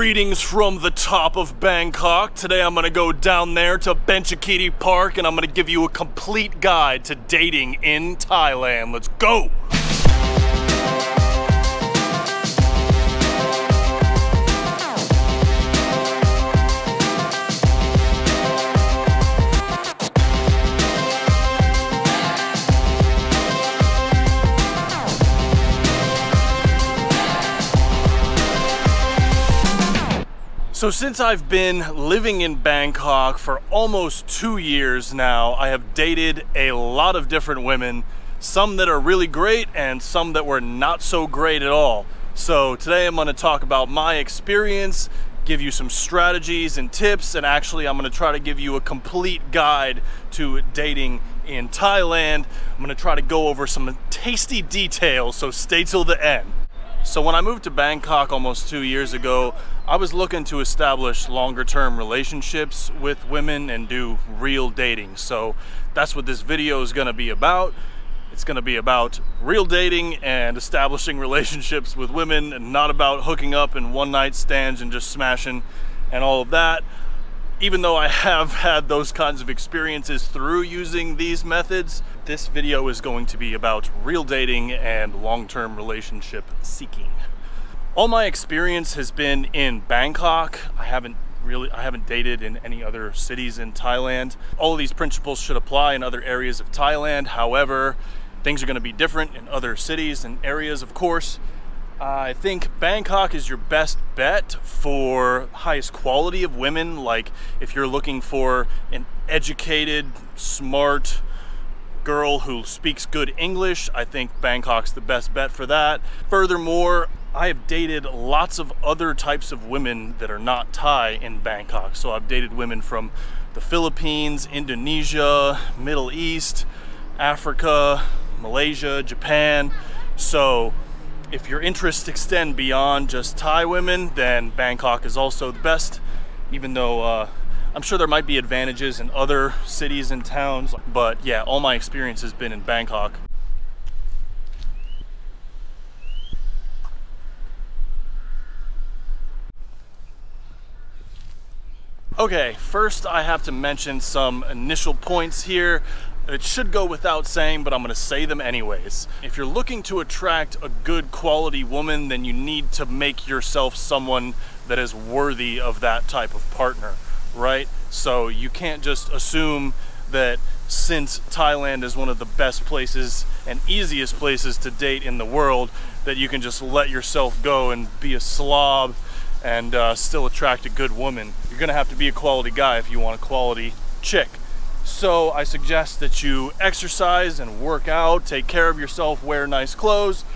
Greetings from the top of Bangkok. Today I'm gonna go down there to Benjakitti Park and I'm gonna give you a complete guide to dating in Thailand. Let's go! So since I've been living in Bangkok for almost 2 years now, I have dated a lot of different women, some that are really great and some that were not so great at all. So today I'm gonna talk about my experience, give you some strategies and tips, and actually I'm gonna try to give you a complete guide to dating in Thailand. I'm gonna try to go over some tasty details, so stay till the end. So when I moved to Bangkok almost 2 years ago, I was looking to establish longer term relationships with women and do real dating. So that's what this video is gonna be about. It's gonna be about real dating and establishing relationships with women and not about hooking up and one night stands and just smashing and all of that. Even though I have had those kinds of experiences through using these methods, this video is going to be about real dating and long-term relationship seeking. All my experience has been in Bangkok. I haven't dated in any other cities in Thailand. All of these principles should apply in other areas of Thailand. However, things are gonna be different in other cities and areas, of course. I think Bangkok is your best bet for highest quality of women. Like if you're looking for an educated, smart girl who speaks good English, I think Bangkok's the best bet for that. Furthermore, I have dated lots of other types of women that are not Thai in Bangkok. So I've dated women from the Philippines, Indonesia, Middle East, Africa, Malaysia, Japan. So if your interests extend beyond just Thai women, then Bangkok is also the best, even though I'm sure there might be advantages in other cities and towns. But yeah, all my experience has been in Bangkok. Okay, first I have to mention some initial points here. It should go without saying, but I'm gonna say them anyways. If you're looking to attract a good quality woman, then you need to make yourself someone that is worthy of that type of partner, right? So you can't just assume that since Thailand is one of the best places and easiest places to date in the world, that you can just let yourself go and be a slob and still attract a good woman. You're gonna have to be a quality guy if you want a quality chick. So I suggest that you exercise and work out, take care of yourself, wear nice clothes,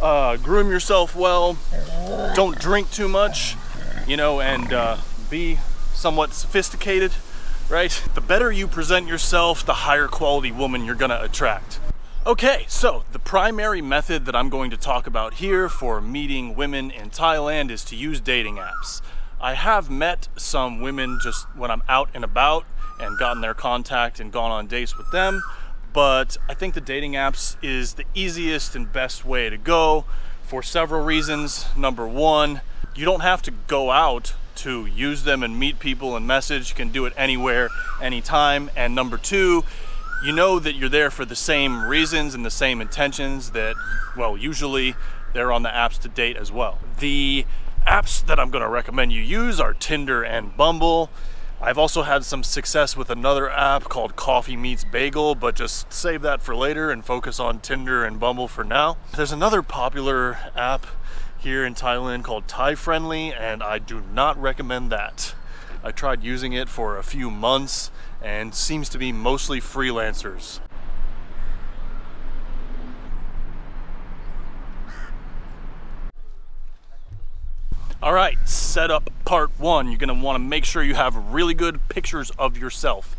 groom yourself well, don't drink too much, you know, and be somewhat sophisticated, right? The better you present yourself, the higher quality woman you're gonna attract. Okay, so the primary method that I'm going to talk about here for meeting women in Thailand is to use dating apps. I have met some women just when I'm out and about and gotten their contact and gone on dates with them, but I think the dating apps is the easiest and best way to go for several reasons. Number one, you don't have to go out to use them and meet people and message. You can do it anywhere, anytime. And number two, you know that you're there for the same reasons and the same intentions that, well, usually they're on the apps to date as well. The apps that I'm gonna recommend you use are Tinder and Bumble. I've also had some success with another app called Coffee Meets Bagel, but just save that for later and focus on Tinder and Bumble for now. There's another popular app here in Thailand called Thai Friendly, and I do not recommend that. I tried using it for a few months and seems to be mostly freelancers. All right, setup part one. You're gonna wanna make sure you have really good pictures of yourself.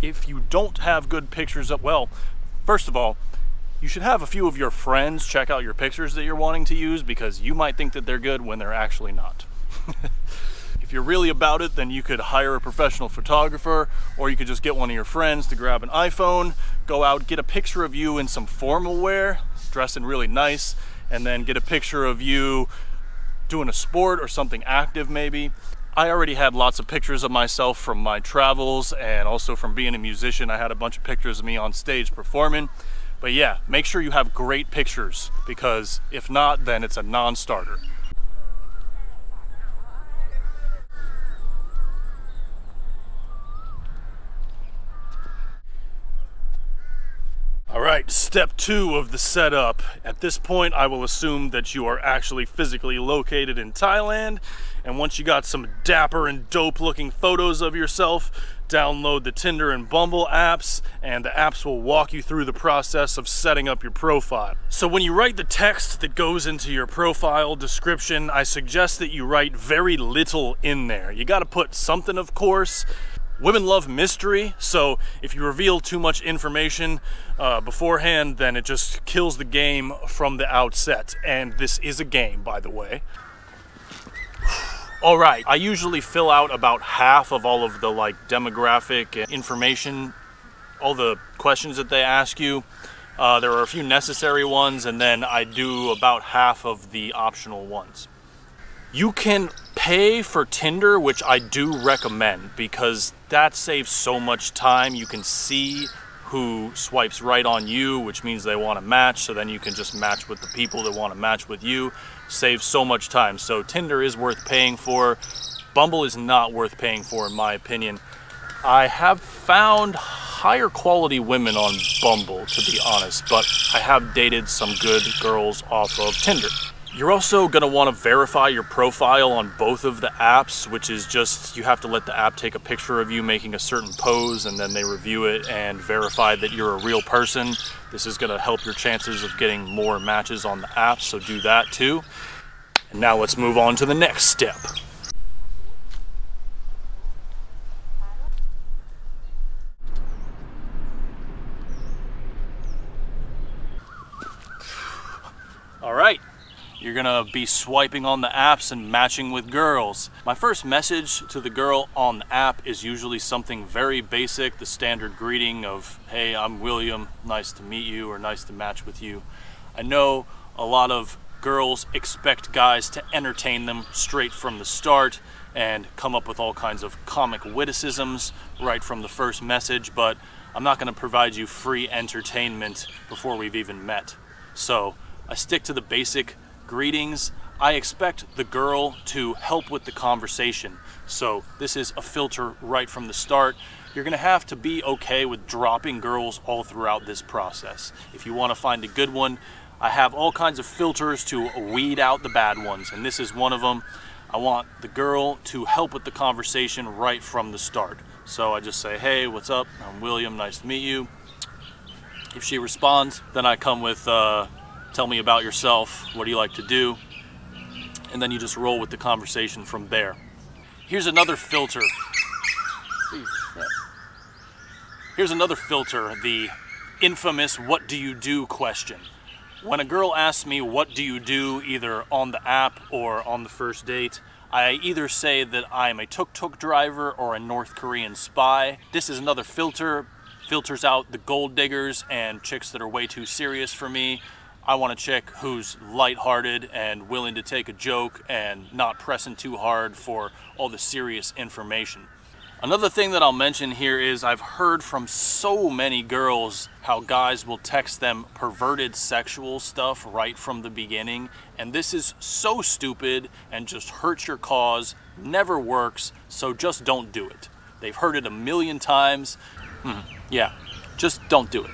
If you don't have good pictures of, well, first of all, you should have a few of your friends check out your pictures that you're wanting to use, because you might think that they're good when they're actually not. If you're really about it, then you could hire a professional photographer, or you could just get one of your friends to grab an iPhone, go out, get a picture of you in some formal wear, dressing really nice, and then get a picture of you doing a sport or something active maybe. I already had lots of pictures of myself from my travels and also from being a musician. I had a bunch of pictures of me on stage performing. But yeah, make sure you have great pictures, because if not, then it's a non-starter. All right, step two of the setup. At this point, I will assume that you are actually physically located in Thailand. And once you got some dapper and dope looking photos of yourself, download the Tinder and Bumble apps, and the apps will walk you through the process of setting up your profile. So when you write the text that goes into your profile description, I suggest that you write very little in there. You gotta put something, of course. Women love mystery, so if you reveal too much information beforehand, then it just kills the game from the outset. And this is a game, by the way. All right, I usually fill out about half of all of the demographic information, all the questions that they ask you. There are a few necessary ones, and then I do about half of the optional ones. You can pay for Tinder, which I do recommend, because that saves so much time. You can see who swipes right on you, which means they want to match, so then you can just match with the people that want to match with you. Saves so much time. So Tinder is worth paying for. Bumble is not worth paying for, in my opinion. I have found higher quality women on Bumble, to be honest, but I have dated some good girls off of Tinder. You're also gonna wanna verify your profile on both of the apps, which is just, you have to let the app take a picture of you making a certain pose, and then they review it and verify that you're a real person. This is gonna help your chances of getting more matches on the app, so do that too. And now let's move on to the next step. All right. You're gonna be swiping on the apps and matching with girls. My first message to the girl on the app is usually something very basic, the standard greeting of, hey, I'm William, nice to meet you, or nice to match with you. I know a lot of girls expect guys to entertain them straight from the start and come up with all kinds of comic witticisms right from the first message, but I'm not gonna provide you free entertainment before we've even met. So I stick to the basic greetings. I expect the girl to help with the conversation. So this is a filter right from the start. You're gonna have to be okay with dropping girls all throughout this process. If you wanna find a good one, I have all kinds of filters to weed out the bad ones, and this is one of them. I want the girl to help with the conversation right from the start. So I just say, hey, what's up? I'm William, nice to meet you. If she responds, then I come with, tell me about yourself, what do you like to do? And then you just roll with the conversation from there. Here's another filter. Here's another filter, the infamous what do you do question. When a girl asks me what do you do, either on the app or on the first date, I either say that I'm a tuk-tuk driver or a North Korean spy. This is another filter. Filters out the gold diggers and chicks that are way too serious for me. I want a chick who's lighthearted and willing to take a joke and not pressing too hard for all the serious information. Another thing that I'll mention here is I've heard from so many girls how guys will text them perverted sexual stuff right from the beginning. And this is so stupid and just hurts your cause, never works, so just don't do it. They've heard it a million times. Yeah, just don't do it.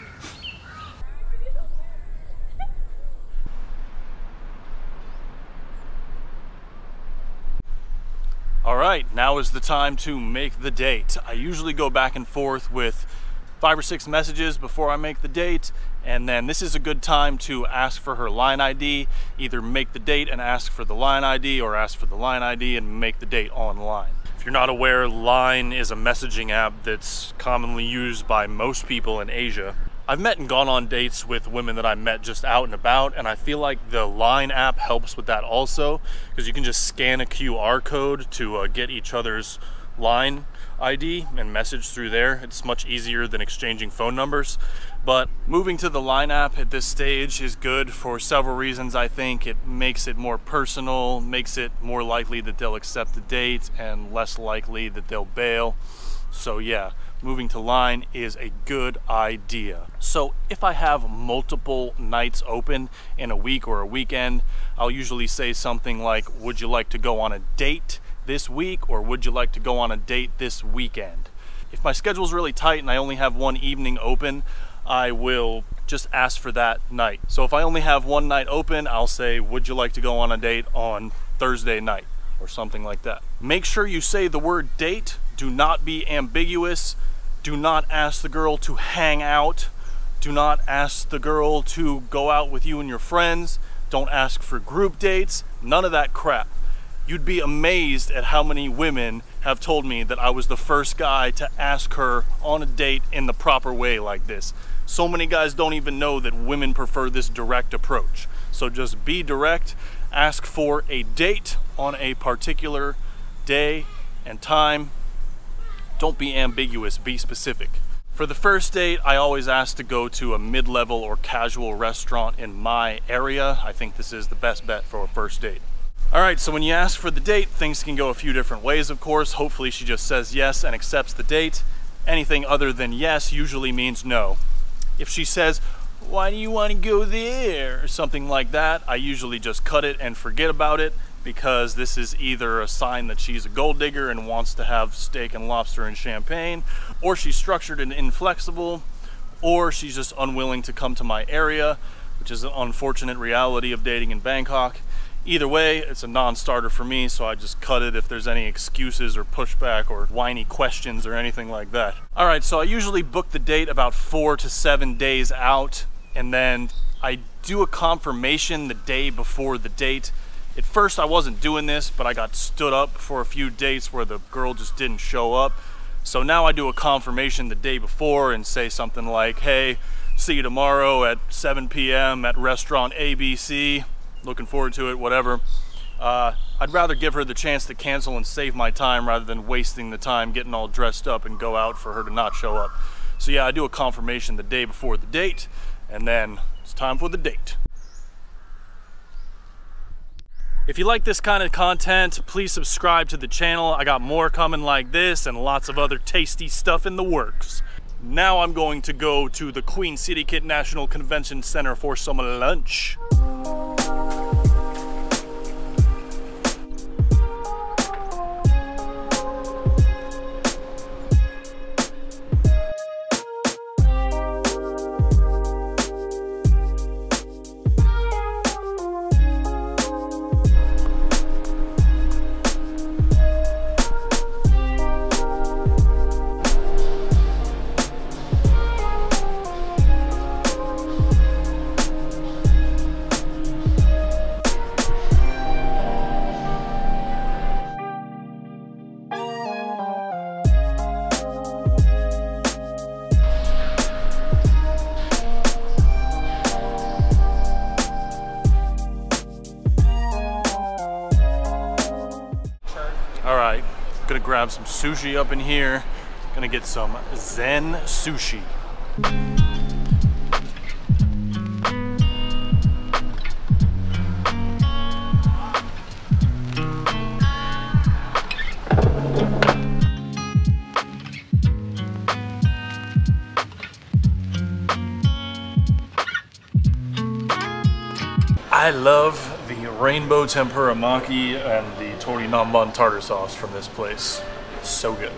All right, now is the time to make the date. I usually go back and forth with 5 or 6 messages before I make the date, and then this is a good time to ask for her Line ID. Either make the date and ask for the Line ID, or ask for the Line ID and make the date online. If you're not aware, Line is a messaging app that's commonly used by most people in Asia. I've met and gone on dates with women that I met just out and about, and I feel like the Line app helps with that also, because you can just scan a QR code to get each other's Line. ID and message through there. It's much easier than exchanging phone numbers. But moving to the Line app at this stage is good for several reasons, I think. It makes it more personal, makes it more likely that they'll accept the date and less likely that they'll bail. So yeah, moving to Line is a good idea. So if I have multiple nights open in a week or a weekend, I'll usually say something like, would you like to go on a date this week, or would you like to go on a date this weekend? If my schedule's really tight and I only have one evening open, I will just ask for that night. So if I only have one night open, I'll say, would you like to go on a date on Thursday night, or something like that. Make sure you say the word date. Do not be ambiguous. Do not ask the girl to hang out. Do not ask the girl to go out with you and your friends. Don't ask for group dates. None of that crap. You'd be amazed at how many women have told me that I was the first guy to ask her on a date in the proper way like this. So many guys don't even know that women prefer this direct approach. So just be direct. Ask for a date on a particular day and time. Don't be ambiguous, be specific. For the first date, I always ask to go to a mid-level or casual restaurant in my area. I think this is the best bet for a first date. All right, so when you ask for the date, things can go a few different ways, of course. Hopefully she just says yes and accepts the date. Anything other than yes usually means no. If she says, why do you want to go there, or something like that, I usually just cut it and forget about it, because this is either a sign that she's a gold digger and wants to have steak and lobster and champagne, or she's structured and inflexible, or she's just unwilling to come to my area, which is an unfortunate reality of dating in Bangkok. Either way, it's a non-starter for me, so I just cut it if there's any excuses or pushback or whiny questions or anything like that. All right, so I usually book the date about 4 to 7 days out, and then I do a confirmation the day before the date. At first I wasn't doing this, but I got stood up for a few dates where the girl just didn't show up. So now I do a confirmation the day before and say something like, hey, see you tomorrow at 7 p.m. at restaurant ABC. Looking forward to it, whatever. I'd rather give her the chance to cancel and save my time rather than wasting the time getting all dressed up and go out for her to not show up. So yeah, I do a confirmation the day before the date, and then it's time for the date. If you like this kind of content, please subscribe to the channel. I got more coming like this and lots of other tasty stuff in the works. Now I'm going to go to the Queen City Kit National Convention Center for some lunch. Gonna grab some sushi up in here. Gonna get some Zen sushi. I love the rainbow tempura maki and the Tori Namban tartar sauce from this place. It's so good.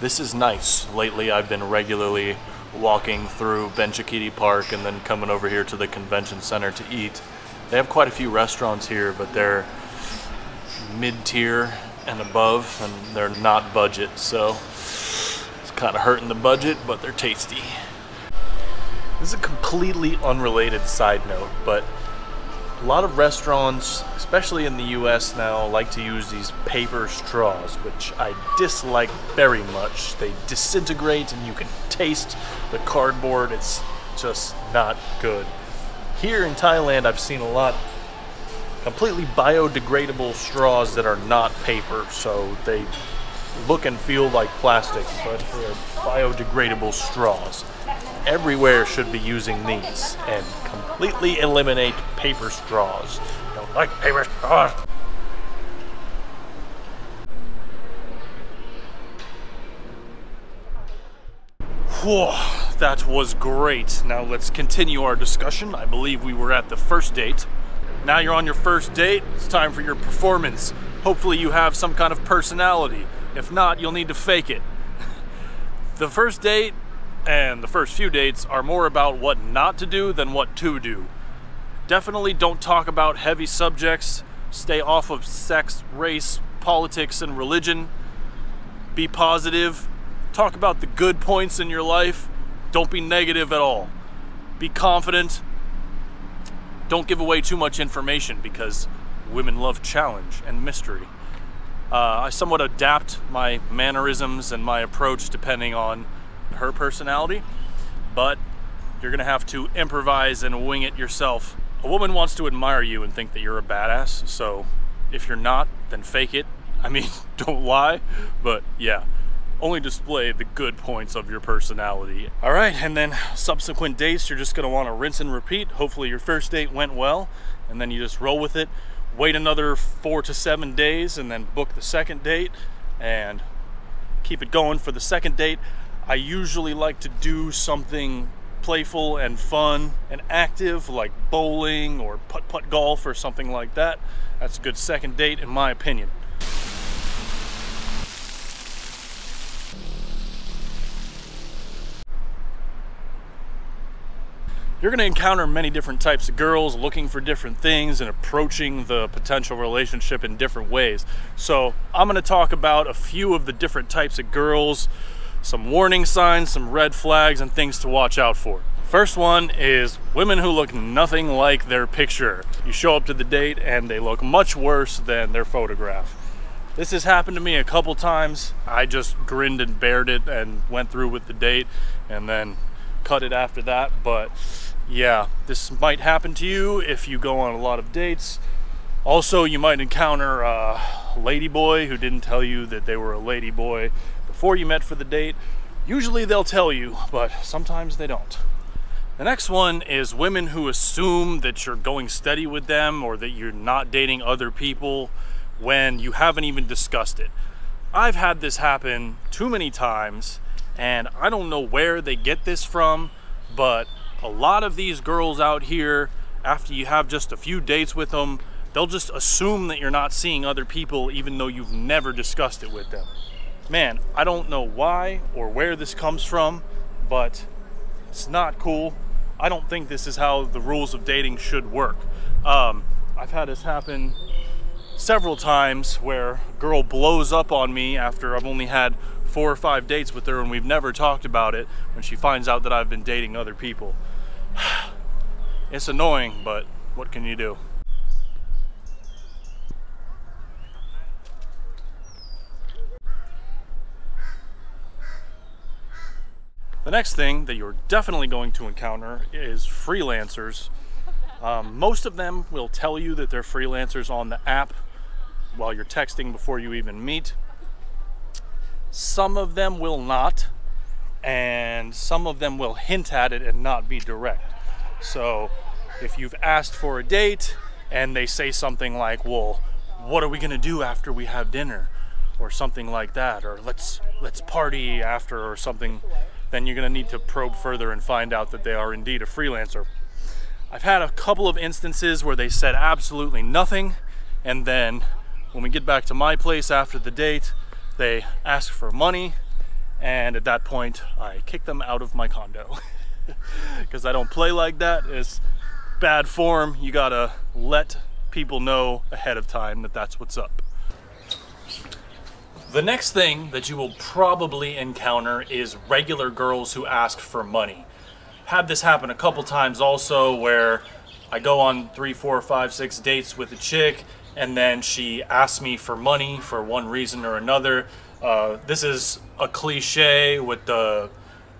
This is nice. Lately I've been regularly walking through Benjakitti Park and then coming over here to the convention center to eat. They have quite a few restaurants here, but they're mid-tier and above, and they're not budget, so it's kind of hurting the budget, but they're tasty. This is a completely unrelated side note, but a lot of restaurants, especially in the US now, like to use these paper straws, which I dislike very much. They disintegrate and you can taste the cardboard. It's just not good. Here in Thailand, I've seen a lot of completely biodegradable straws that are not paper, so they look and feel like plastic, but they're biodegradable straws. Everywhere should be using these and completely eliminate paper straws. Don't like paper straws. Whoa, that was great. Now let's continue our discussion. I believe we were at the first date. Now you're on your first date. It's time for your performance. Hopefully you have some kind of personality. If not, you'll need to fake it. The first date and the first few dates are more about what not to do than what to do. Definitely don't talk about heavy subjects. Stay off of sex, race, politics, and religion. Be positive. Talk about the good points in your life. Don't be negative at all. Be confident. Don't give away too much information because women love challenge and mystery. I somewhat adapt my mannerisms and my approach depending on her personality, but you're gonna have to improvise and wing it yourself. A woman wants to admire you and think that you're a badass, so if you're not, then fake it. I mean, don't lie, but yeah, only display the good points of your personality. All right, and then subsequent dates, you're just gonna wanna rinse and repeat. Hopefully your first date went well, and then you just roll with it. Wait another 4 to 7 days and then book the second date and keep it going for the second date. I usually like to do something playful and fun and active, like bowling or putt-putt golf or something like that. That's a good second date in my opinion. You're gonna encounter many different types of girls looking for different things and approaching the potential relationship in different ways. So I'm gonna talk about a few of the different types of girls, some warning signs, some red flags, and things to watch out for. First one is women who look nothing like their picture. You show up to the date and they look much worse than their photograph. This has happened to me a couple times. I just grinned and bared it and went through with the date and then cut it after that, but yeah, this might happen to you if you go on a lot of dates. Also, you might encounter a ladyboy who didn't tell you that they were a ladyboy before you met for the date. Usually they'll tell you, but sometimes they don't. The next one is women who assume that you're going steady with them or that you're not dating other people when you haven't even discussed it. I've had this happen too many times, and I don't know where they get this from, but a lot of these girls out here, after you have just a few dates with them, they'll just assume that you're not seeing other people even though you've never discussed it with them. Man, I don't know why or where this comes from, but it's not cool. I don't think this is how the rules of dating should work. I've had this happen several times where a girl blows up on me after I've only had 4 or 5 dates with her and we've never talked about it when she finds out that I've been dating other people. It's annoying, but what can you do? The next thing that you're definitely going to encounter is freelancers. Most of them will tell you that they're freelancers on the app while you're texting before you even meet. Some of them will not, and some of them will hint at it and not be direct. So if you've asked for a date and they say something like, well, what are we gonna do after we have dinner? Or something like that, or let's party after or something, then you're gonna need to probe further and find out that they are indeed a freelancer. I've had a couple of instances where they said absolutely nothing, and then when we get back to my place after the date, they ask for money, and at that point, I kick them out of my condo. Because I don't play like that. It's bad form. You gotta let people know ahead of time that that's what's up. The next thing that you will probably encounter is regular girls who ask for money. Had this happen a couple times also, where I go on 3, 4, 5, 6 dates with a chick and then she asks me for money for one reason or another. This is a cliche with the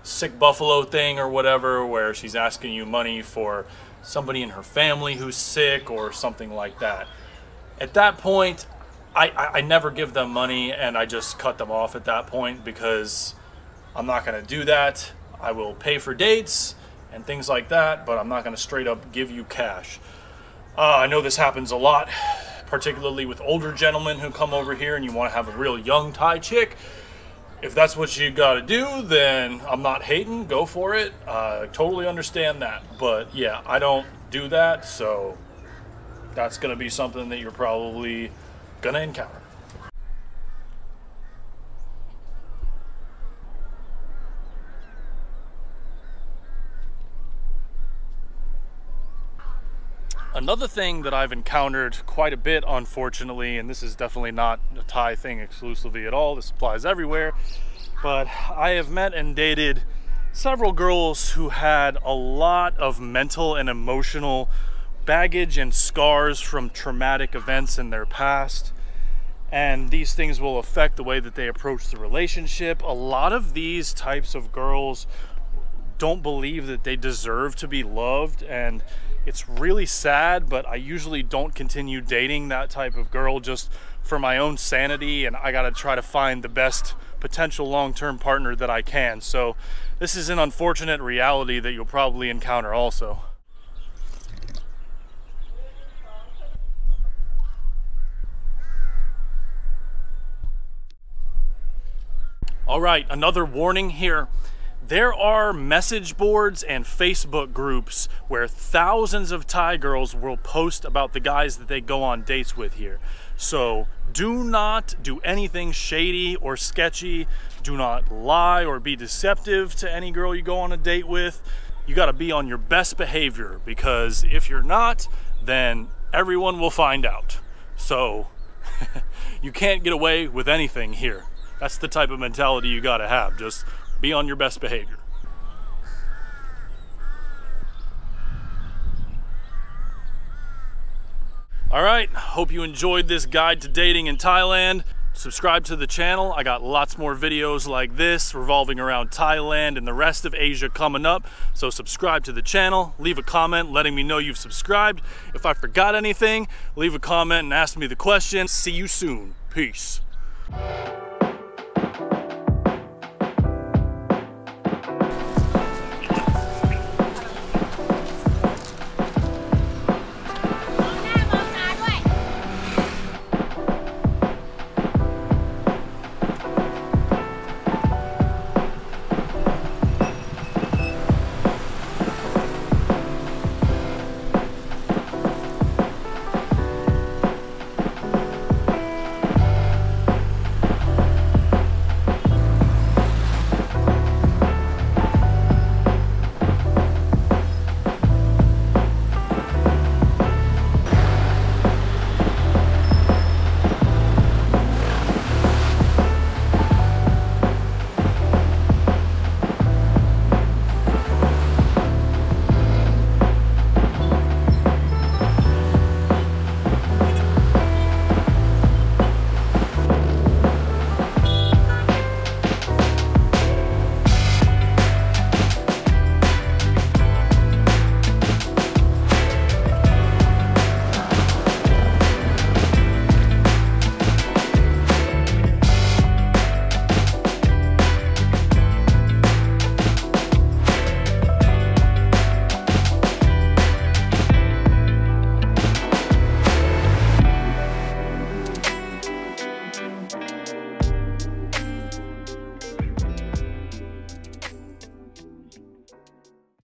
sick buffalo thing or whatever, where she's asking you money for somebody in her family who's sick or something like that. At that point, I never give them money, and I just cut them off at that point, because I'm not going to do that. I will pay for dates and things like that, but I'm not going to straight up give you cash. I know this happens a lot, particularly with older gentlemen who come over here and you want to have a real young Thai chick. If that's what you got to do, then I'm not hating. Go for it. I totally understand that. But yeah, I don't do that, so that's going to be something that you're probably gonna encounter. Another thing that I've encountered quite a bit, unfortunately, and this is definitely not a Thai thing exclusively at all, this applies everywhere, but I have met and dated several girls who had a lot of mental and emotional baggage and scars from traumatic events in their past, and these things will affect the way that they approach the relationship. A lot of these types of girls don't believe that they deserve to be loved, and it's really sad, but I usually don't continue dating that type of girl just for my own sanity, and I gotta try to find the best potential long-term partner that I can. So this is an unfortunate reality that you'll probably encounter also. All right, another warning here. There are message boards and Facebook groups where thousands of Thai girls will post about the guys that they go on dates with here. So do not do anything shady or sketchy. Do not lie or be deceptive to any girl you go on a date with. You gotta be on your best behavior, because if you're not, then everyone will find out. So you can't get away with anything here. That's the type of mentality you gotta have. Just be on your best behavior. All right, hope you enjoyed this guide to dating in Thailand. Subscribe to the channel. I got lots more videos like this revolving around Thailand and the rest of Asia coming up. So subscribe to the channel, leave a comment letting me know you've subscribed. If I forgot anything, leave a comment and ask me the question. See you soon, peace.